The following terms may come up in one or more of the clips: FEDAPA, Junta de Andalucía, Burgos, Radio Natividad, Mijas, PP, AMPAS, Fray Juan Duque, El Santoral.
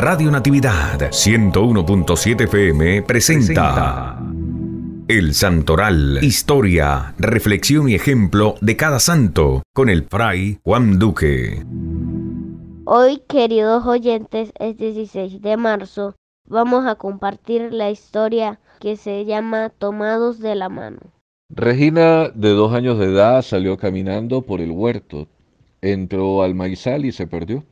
Radio Natividad 101.7 FM presenta El Santoral, historia, reflexión y ejemplo de cada santo, con el Fray Juan Duque. Hoy, queridos oyentes, es 16 de marzo, vamos a compartir la historia que se llama Tomados de la Mano. Regina, de 2 años de edad, salió caminando por el huerto, entró al maizal y se perdió.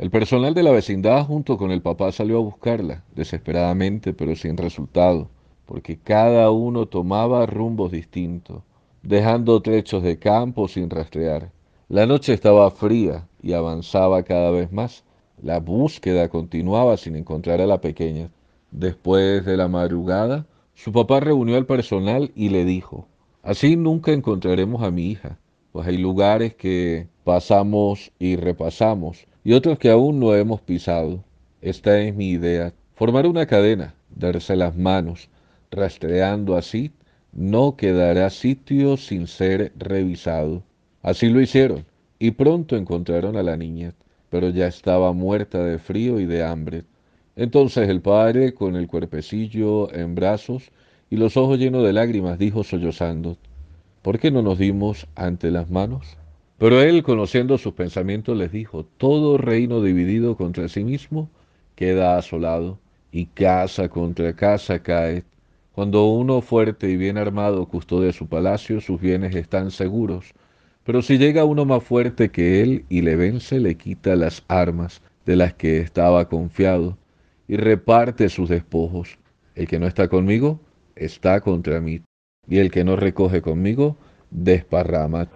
El personal de la vecindad junto con el papá salió a buscarla, desesperadamente pero sin resultado, porque cada uno tomaba rumbos distintos, dejando trechos de campo sin rastrear. La noche estaba fría y avanzaba cada vez más. La búsqueda continuaba sin encontrar a la pequeña. Después de la madrugada, su papá reunió al personal y le dijo: «Así nunca encontraremos a mi hija, pues hay lugares que pasamos y repasamos y otros que aún no hemos pisado. Esta es mi idea, formar una cadena, darse las manos, rastreando así, no quedará sitio sin ser revisado». Así lo hicieron, y pronto encontraron a la niña, pero ya estaba muerta de frío y de hambre. Entonces el padre, con el cuerpecillo en brazos y los ojos llenos de lágrimas, dijo sollozando: «¿Por qué no nos dimos ante las manos?». Pero él, conociendo sus pensamientos, les dijo: «Todo reino dividido contra sí mismo queda asolado, y casa contra casa cae. Cuando uno fuerte y bien armado custodia su palacio, sus bienes están seguros. Pero si llega uno más fuerte que él y le vence, le quita las armas de las que estaba confiado y reparte sus despojos. El que no está conmigo, está contra mí, y el que no recoge conmigo, desparrama».